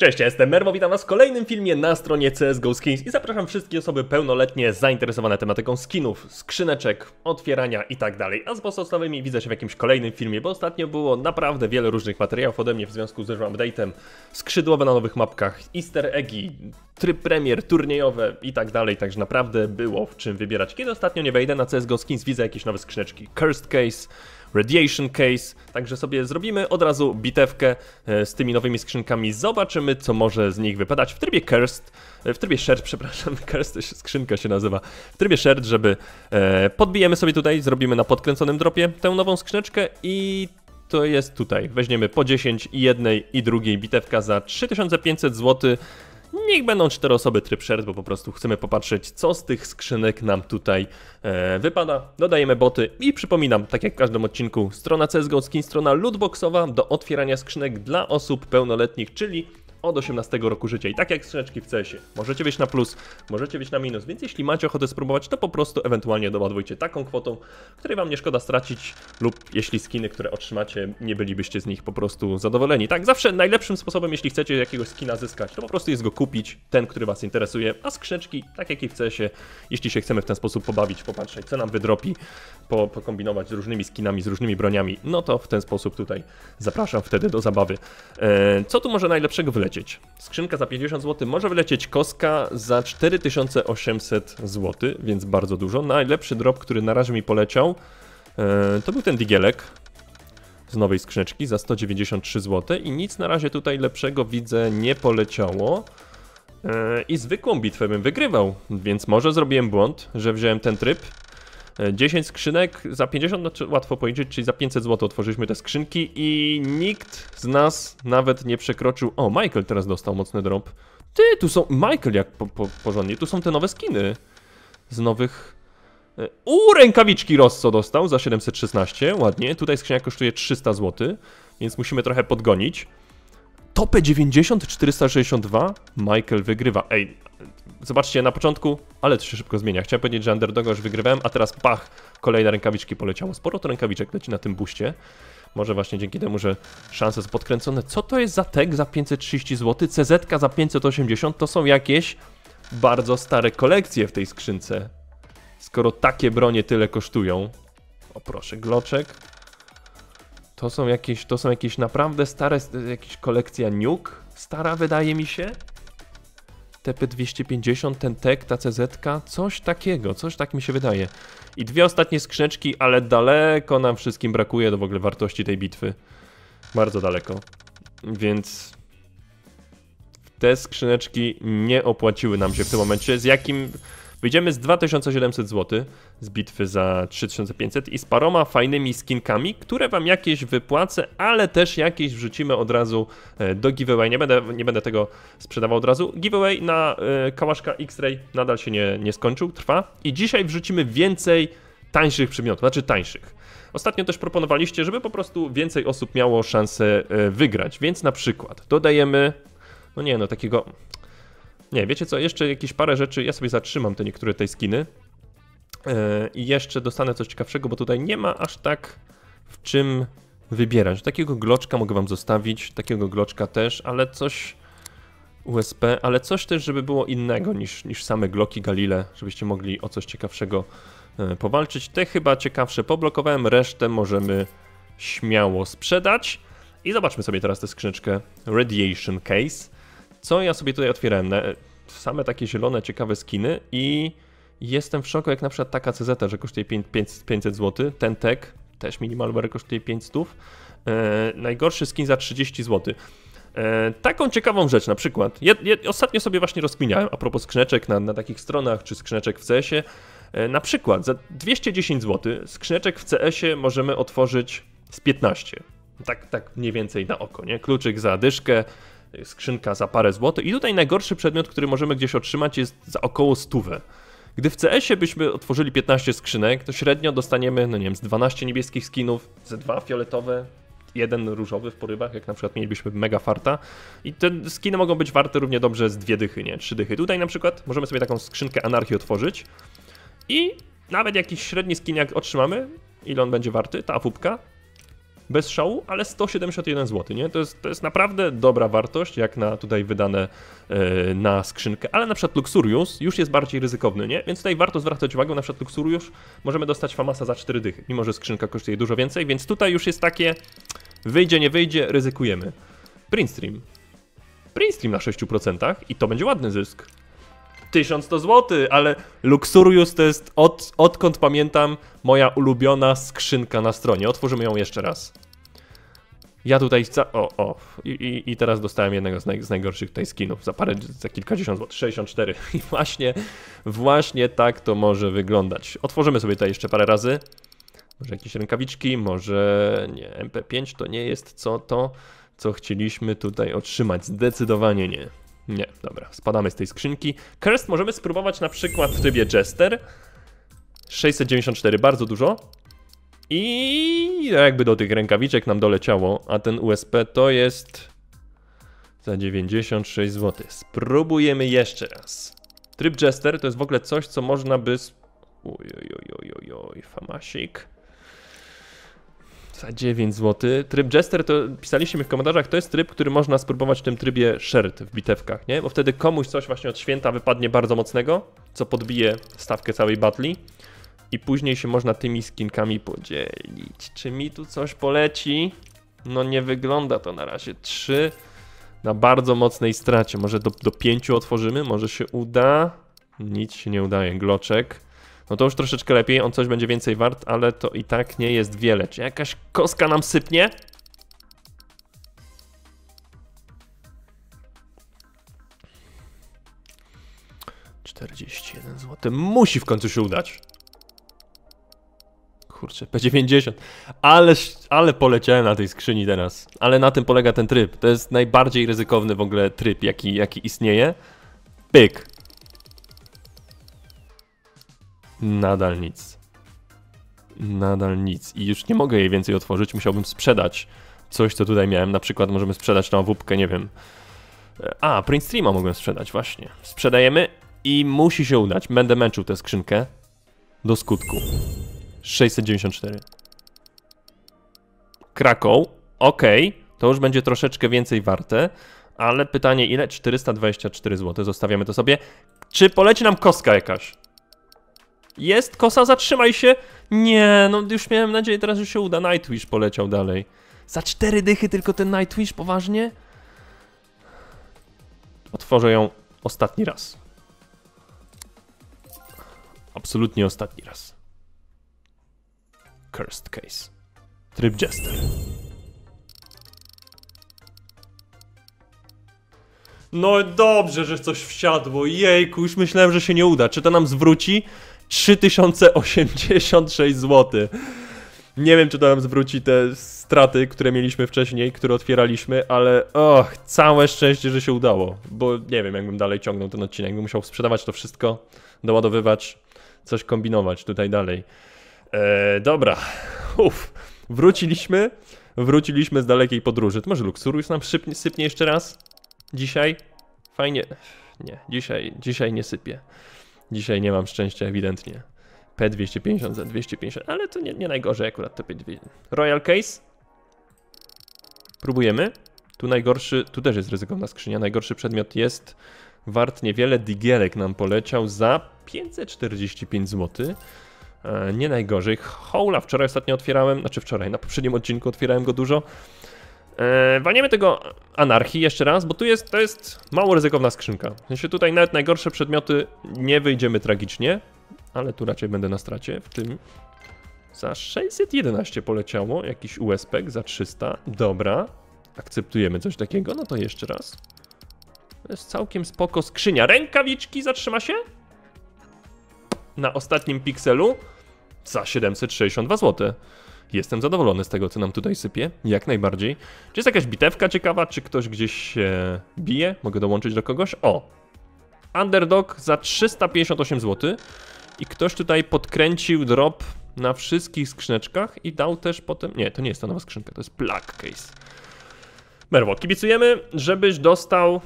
Cześć, ja jestem Mervo, witam Was w kolejnym filmie na stronie CSGO Skins i zapraszam wszystkie osoby pełnoletnie zainteresowane tematyką skinów, skrzyneczek, otwierania i tak dalej. A z pozostałymi widzę się w jakimś kolejnym filmie, bo ostatnio było naprawdę wiele różnych materiałów ode mnie w związku z zeszłym update'em. Skrzydłowe na nowych mapkach, easter eggi, tryb premier, turniejowe i tak dalej, także naprawdę było w czym wybierać. Kiedy ostatnio nie wejdę na CSGO Skins, widzę jakieś nowe skrzyneczki, Cursed Case, Radiation Case, także sobie zrobimy od razu bitewkę z tymi nowymi skrzynkami, zobaczymy co może z nich wypadać w trybie Cursed, w trybie Shared, przepraszam, Cursed skrzynka się nazywa, w trybie Shared, żeby podbijemy sobie tutaj, zrobimy na podkręconym dropie tę nową skrzyneczkę i to jest tutaj, weźmiemy po 10 i jednej i drugiej, bitewka za 3500 zł. Niech będą 4 osoby tryb shared, bo po prostu chcemy popatrzeć co z tych skrzynek nam tutaj wypada. Dodajemy boty i przypominam, tak jak w każdym odcinku, strona CSGO Skins, strona lootboxowa do otwierania skrzynek dla osób pełnoletnich, czyli od 18 roku życia. I tak jak skrzyneczki w CS-ie, możecie wejść na plus, możecie wejść na minus, więc jeśli macie ochotę spróbować, to po prostu ewentualnie doładujcie taką kwotą, której wam nie szkoda stracić, lub jeśli skiny, które otrzymacie, nie bylibyście z nich po prostu zadowoleni. Tak, zawsze najlepszym sposobem, jeśli chcecie jakiegoś skina zyskać, to po prostu jest go kupić, ten, który was interesuje, a skrzyneczki, tak jak i w CS-ie, jeśli się chcemy w ten sposób pobawić, popatrzeć, co nam wydropi, pokombinować z różnymi skinami, z różnymi broniami, no to w ten sposób tutaj zapraszam wtedy do zabawy. Co tu może najlepszego wylecieć? Skrzynka za 50 zł, może wylecieć koska za 4800 zł, więc bardzo dużo. Najlepszy drop, który na razie mi poleciał, to był ten digielek z nowej skrzyneczki za 193 zł i nic na razie tutaj lepszego widzę nie poleciało. I zwykłą bitwę bym wygrywał, więc może zrobiłem błąd, że wziąłem ten tryb. 10 skrzynek za 50, no, łatwo policzyć, czyli za 500 zł otworzyliśmy te skrzynki i nikt z nas nawet nie przekroczył... O, Michael teraz dostał mocny drop. Ty, tu są... Michael jak porządnie, tu są te nowe skiny z nowych... rękawiczki Rosso dostał za 716, ładnie. Tutaj skrzynia kosztuje 300 zł, więc musimy trochę podgonić. Topę 90, 462, Michael wygrywa. Ej, zobaczcie, na początku, ale to się szybko zmienia. Chciałem powiedzieć, że underdoga już wygrywałem, a teraz pach, kolejne rękawiczki poleciało. Sporo to rękawiczek leci na tym buście. Może właśnie dzięki temu, że szanse są podkręcone. Co to jest za tag za 530 zł? CZ-ka za 580, to są jakieś bardzo stare kolekcje w tej skrzynce. Skoro takie bronie tyle kosztują. O proszę, gloczek. To są jakieś naprawdę stare, jakieś kolekcja niuk, stara wydaje mi się. TP250, ten tek, ta CZ-ka, coś takiego, coś tak mi się wydaje. I dwie ostatnie skrzyneczki, ale daleko nam wszystkim brakuje do w ogóle wartości tej bitwy. Bardzo daleko. Więc te skrzyneczki nie opłaciły nam się w tym momencie, z jakim... Wyjdziemy z 2700 zł z bitwy za 3500 i z paroma fajnymi skinkami, które wam jakieś wypłacę, ale też jakieś wrzucimy od razu do giveaway. Nie będę tego sprzedawał od razu. Giveaway na kałaszka X-Ray nadal się nie skończył, trwa. I dzisiaj wrzucimy więcej tańszych przedmiotów, znaczy tańszych. Ostatnio też proponowaliście, żeby po prostu więcej osób miało szansę wygrać, więc na przykład dodajemy, no nie no, takiego... Nie, wiecie co, jeszcze jakieś parę rzeczy, ja sobie zatrzymam te niektóre tej skiny i jeszcze dostanę coś ciekawszego, bo tutaj nie ma aż tak w czym wybierać. Takiego gloczka mogę wam zostawić, takiego gloczka też, ale coś USP, ale coś też, żeby było innego niż same gloki Galile, żebyście mogli o coś ciekawszego powalczyć. Te chyba ciekawsze poblokowałem, resztę możemy śmiało sprzedać i zobaczmy sobie teraz tę skrzyneczkę Radiation Case. Co ja sobie tutaj otwierałem? Same takie zielone, ciekawe skiny i jestem w szoku, jak na przykład taka CZ, że kosztuje 500 zł, ten tag też minimalware kosztuje 500, najgorszy skin za 30 zł. Taką ciekawą rzecz na przykład, ja ostatnio sobie właśnie rozkminiałem a propos skrzyneczek na takich stronach czy skrzyneczek w CS-ie, na przykład za 210 zł skrzyneczek w CS-ie możemy otworzyć z 15, tak mniej więcej na oko, nie? Kluczyk za dyszkę, skrzynka za parę złotych i tutaj najgorszy przedmiot, który możemy gdzieś otrzymać jest za około 100. Gdy w CS-ie byśmy otworzyli 15 skrzynek, to średnio dostaniemy, no nie wiem, z 12 niebieskich skinów, ze 2 fioletowe, jeden różowy w porywach, jak na przykład mielibyśmy mega farta i te skiny mogą być warte równie dobrze z 2 dychy, nie? 3 dychy. Tutaj na przykład możemy sobie taką skrzynkę anarchii otworzyć i nawet jakiś średni skin jak otrzymamy, ile on będzie warty, ta afupka, bez szału, ale 171 zł, nie? To jest naprawdę dobra wartość, jak na tutaj wydane na skrzynkę, ale na przykład Luxurius już jest bardziej ryzykowny, nie? Więc tutaj warto zwracać uwagę, na przykład Luxurius możemy dostać famasa za 4 dychy, mimo że skrzynka kosztuje dużo więcej, więc tutaj już jest takie wyjdzie, nie wyjdzie, ryzykujemy. Printstream. Printstream na 6% i to będzie ładny zysk. 1100 zł, ale Luxurius to jest odkąd pamiętam moja ulubiona skrzynka na stronie. Otworzymy ją jeszcze raz. Ja tutaj... I teraz dostałem jednego z najgorszych tutaj skinów za kilkadziesiąt złotych, 64. I właśnie tak to może wyglądać. Otworzymy sobie tutaj jeszcze parę razy. Może jakieś rękawiczki, może... Nie, MP5 to nie jest co chcieliśmy tutaj otrzymać. Zdecydowanie nie. Nie, dobra, spadamy z tej skrzynki. Cursed możemy spróbować na przykład w trybie Jester. 694, bardzo dużo. I jakby do tych rękawiczek nam doleciało, a ten USP to jest za 96 zł. Spróbujemy jeszcze raz. Tryb Jester to jest w ogóle coś, co można by... Ojojojojoj, famasik. Za 9 zł. Tryb Jester, to pisaliśmy w komentarzach, to jest tryb, który można spróbować w tym trybie Shared w bitewkach, nie? Bo wtedy komuś coś właśnie od święta wypadnie bardzo mocnego, co podbije stawkę całej battle i później się można tymi skinkami podzielić. Czy mi tu coś poleci? No nie wygląda to na razie. 3 na bardzo mocnej stracie. Może do 5 otworzymy? Może się uda? Nic się nie udaje. Gloczek. No to już troszeczkę lepiej, on coś będzie więcej wart, ale to i tak nie jest wiele. Czy jakaś kostka nam sypnie? $41 zł. Musi w końcu się udać. Kurczę, P90. Ale poleciałem na tej skrzyni teraz. Ale na tym polega ten tryb. To jest najbardziej ryzykowny w ogóle tryb, jaki istnieje. Pyk. Nadal nic. Nadal nic. I już nie mogę jej więcej otworzyć. Musiałbym sprzedać coś, co tutaj miałem. Na przykład możemy sprzedać tą WP-kę, nie wiem. A, Printstreama mogłem sprzedać, właśnie. Sprzedajemy i musi się udać. Będę męczył tę skrzynkę do skutku. 694. Krakow. Okej. To już będzie troszeczkę więcej warte. Ale pytanie ile? 424 zł. Zostawiamy to sobie. Czy poleci nam kostka jakaś? Jest, kosa, zatrzymaj się! Nie, no już miałem nadzieję, teraz już się uda. Nightwish poleciał dalej. Za 4 dychy tylko ten Nightwish, poważnie? Otworzę ją ostatni raz. Absolutnie ostatni raz. Cursed Case. Tryb Jester. No dobrze, że coś wsiadło. Jejku, już myślałem, że się nie uda. Czy to nam zwróci? 3086 zł. Nie wiem, czy to nam zwróci te straty, które mieliśmy wcześniej, które otwieraliśmy, ale och, całe szczęście, że się udało. Bo nie wiem, jakbym dalej ciągnął ten odcinek. Bym musiał sprzedawać to wszystko, doładowywać, coś kombinować tutaj dalej. Dobra, wróciliśmy z dalekiej podróży. To może Luxurius nam sypnie jeszcze raz? Dzisiaj? Fajnie. Nie, dzisiaj nie sypie. Dzisiaj nie mam szczęścia ewidentnie. P250 za 250, ale to nie najgorzej akurat to P250. Royal Case. Próbujemy. Tu najgorszy, tu też jest ryzykowna skrzynia. Najgorszy przedmiot jest wart niewiele. Digielek nam poleciał za 545 zł. Nie najgorzej. Hola wczoraj ostatnio otwierałem, znaczy wczoraj, na poprzednim odcinku otwierałem go dużo. Walniemy tego anarchii jeszcze raz, bo to jest mało ryzykowna skrzynka. W sensie tutaj nawet najgorsze przedmioty nie wyjdziemy tragicznie, ale tu raczej będę na stracie. W tym za 611 poleciało, jakiś USPek za 300. Dobra, akceptujemy coś takiego, no to jeszcze raz. To jest całkiem spoko skrzynia. Rękawiczki zatrzyma się na ostatnim pikselu za 762 zł. Jestem zadowolony z tego, co nam tutaj sypie, jak najbardziej. Czy jest jakaś bitewka ciekawa, czy ktoś gdzieś się bije? Mogę dołączyć do kogoś? O! Underdog za 358 zł. I ktoś tutaj podkręcił drop na wszystkich skrzyneczkach i dał też potem... Nie, to nie jest ta nowa skrzynka, to jest Plug Case. Mervo, kibicujemy, żebyś dostał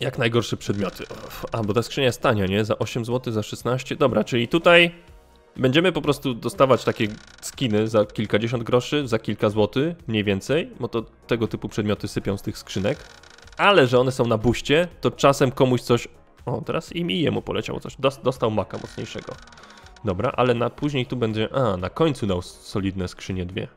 jak najgorsze przedmioty. Bo ta skrzynia jest tania, nie? Za 8 zł, za 16. Dobra, czyli tutaj... Będziemy po prostu dostawać takie skiny za kilkadziesiąt groszy, za kilka złotych mniej więcej, bo to tego typu przedmioty sypią z tych skrzynek. Ale że one są na buście, to czasem komuś coś... O, teraz i jemu poleciało coś. Dostał maka mocniejszego. Dobra, ale na później tu będzie... A, na końcu dał solidne skrzynie dwie.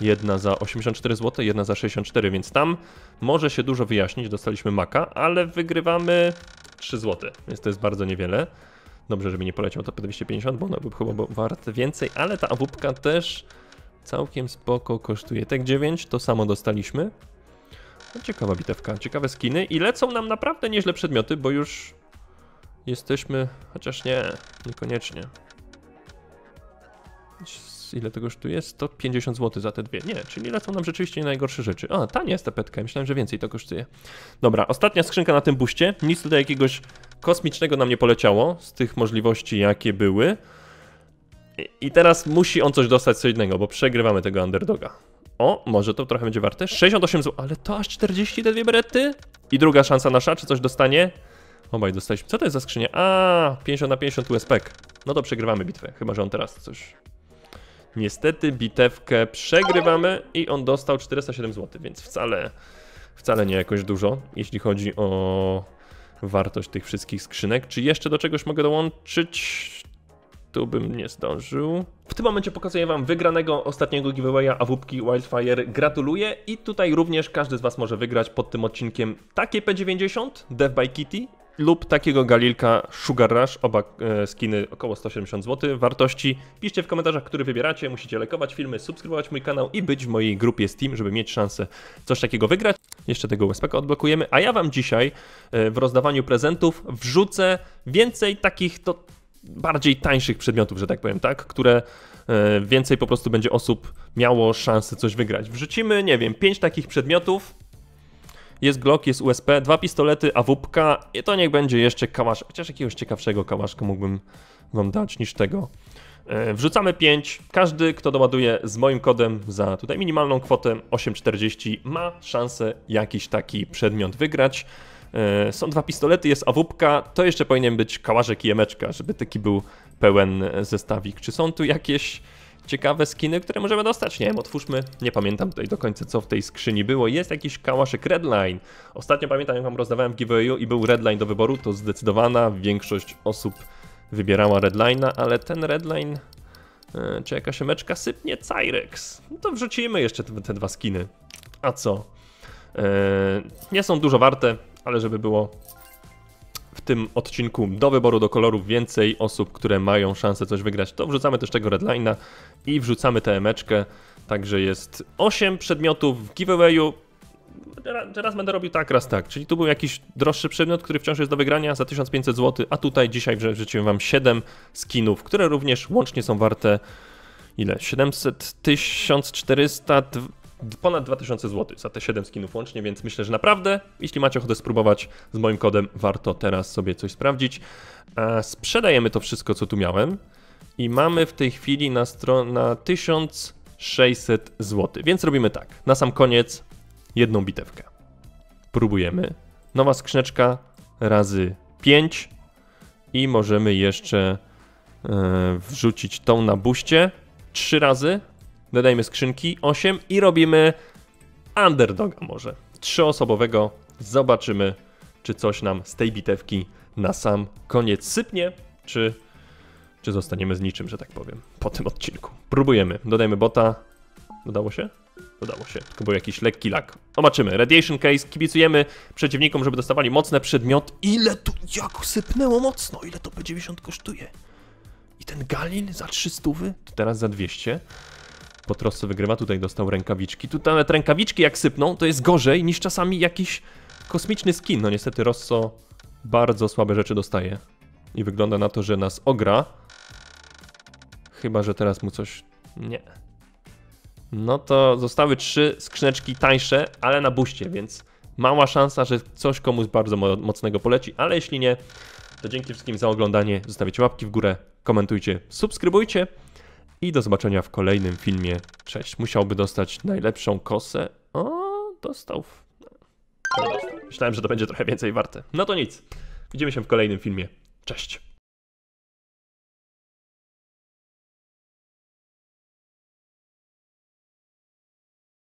Jedna za 84 zł, jedna za 64, więc tam może się dużo wyjaśnić. Dostaliśmy maka, ale wygrywamy 3 zł, więc to jest bardzo niewiele. Dobrze, żeby nie poleciał to po 250, bo ona była chyba warta więcej, ale ta awupka też całkiem spoko kosztuje. Tek 9, to samo dostaliśmy. No, ciekawa bitewka, ciekawe skiny i lecą nam naprawdę nieźle przedmioty, bo już jesteśmy, chociaż nie, niekoniecznie. Ile tego już tu jest? 150 zł za te dwie. Nie, czyli lecą nam rzeczywiście nie najgorsze rzeczy. A, tania jest ta petka, myślałem, że więcej to kosztuje. Dobra, ostatnia skrzynka na tym buście. Nic tutaj jakiegoś kosmicznego nam nie poleciało z tych możliwości, jakie były. I teraz musi on coś dostać co innego, bo przegrywamy tego underdoga. O, może to trochę będzie warte. 68 zł, ale to aż 40 te dwie berety? I druga szansa nasza, czy coś dostanie? Obaj dostaliśmy. Co to jest za skrzynia? A, 50 na 50 USP. No to przegrywamy bitwę, chyba że on teraz coś... Niestety bitewkę przegrywamy i on dostał 407 zł, więc wcale nie jakoś dużo, jeśli chodzi o wartość tych wszystkich skrzynek. Czy jeszcze do czegoś mogę dołączyć? Tu bym nie zdążył. W tym momencie pokazuję wam wygranego ostatniego giveawaya awupki Wildfire. Gratuluję i tutaj również każdy z was może wygrać pod tym odcinkiem takie P90 Dev by Kitty lub takiego Galilka Sugar Rush, oba skiny około 170 zł wartości. Piszcie w komentarzach, który wybieracie, musicie lajkować filmy, subskrybować mój kanał i być w mojej grupie Steam, żeby mieć szansę coś takiego wygrać. Jeszcze tego USP-ka odblokujemy, a ja wam dzisiaj w rozdawaniu prezentów wrzucę więcej takich to bardziej tańszych przedmiotów, że tak powiem, tak? Które więcej po prostu będzie osób miało szansę coś wygrać. Wrzucimy, nie wiem, 5 takich przedmiotów. Jest Glock, jest USP, 2 pistolety, awupka i to niech będzie jeszcze kałasz, chociaż jakiegoś ciekawszego kałaszka mógłbym wam dać niż tego. Wrzucamy 5, każdy kto doładuje z moim kodem za tutaj minimalną kwotę 8,40 ma szansę jakiś taki przedmiot wygrać. Są 2 pistolety, jest awupka, to jeszcze powinien być kałaszek i jemeczka, żeby taki był pełen zestawik. Czy są tu jakieś... ciekawe skiny, które możemy dostać? Nie wiem, otwórzmy. Nie pamiętam tutaj do końca, co w tej skrzyni było. Jest jakiś kałaszek Redline. Ostatnio pamiętam, jak wam rozdawałem w giveawayu i był Redline do wyboru, to zdecydowana większość osób wybierała Redline'a, ale ten Redline... czy jakaś meczka sypnie? Cyrex. No to wrzucimy jeszcze te 2 skiny. A co? Nie są dużo warte, ale żeby było... w tym odcinku do wyboru, do kolorów więcej osób, które mają szansę coś wygrać, to wrzucamy też tego Redline'a i wrzucamy tę emeczkę. Także jest 8 przedmiotów w giveawayu. Teraz będę robił tak, raz tak. Czyli tu był jakiś droższy przedmiot, który wciąż jest do wygrania za 1500 zł, a tutaj dzisiaj wrzuciłem wam 7 skinów, które również łącznie są warte ile? 700, 1400... ponad 2000 zł za te 7 skinów łącznie, więc myślę, że naprawdę, jeśli macie ochotę spróbować z moim kodem, warto teraz sobie coś sprawdzić. Sprzedajemy to wszystko, co tu miałem i mamy w tej chwili na stronę 1600 zł, więc robimy tak. Na sam koniec jedną bitewkę. Próbujemy. Nowa skrzyneczka razy 5 i możemy jeszcze wrzucić tą na buście 3 razy. Dodajmy skrzynki 8 i robimy underdoga może. 3-osobowego. Zobaczymy, czy coś nam z tej bitewki na sam koniec sypnie, czy zostaniemy z niczym, że tak powiem, po tym odcinku. Próbujemy. Dodajmy bota. Dodało się? Dodało się. Tylko był jakiś lekki lag. Zobaczymy. Radiation Case. Kibicujemy przeciwnikom, żeby dostawali mocne przedmiot. Ile tu... jak sypnęło mocno. Ile to P90 kosztuje? I ten Galil za 300? Teraz za 200. Potrosce wygrywa, tutaj dostał rękawiczki. Tutaj nawet rękawiczki jak sypną, to jest gorzej niż czasami jakiś kosmiczny skin. No niestety Rosso bardzo słabe rzeczy dostaje. I wygląda na to, że nas ogra. Chyba że teraz mu coś... nie. No to zostały 3 skrzyneczki tańsze, ale na buście, więc mała szansa, że coś komuś bardzo mocnego poleci. Ale jeśli nie, to dzięki wszystkim za oglądanie. Zostawicie łapki w górę, komentujcie, subskrybujcie. I do zobaczenia w kolejnym filmie. Cześć. Musiałby dostać najlepszą kosę. O, dostał. Myślałem, że to będzie trochę więcej warte. No to nic. Widzimy się w kolejnym filmie. Cześć.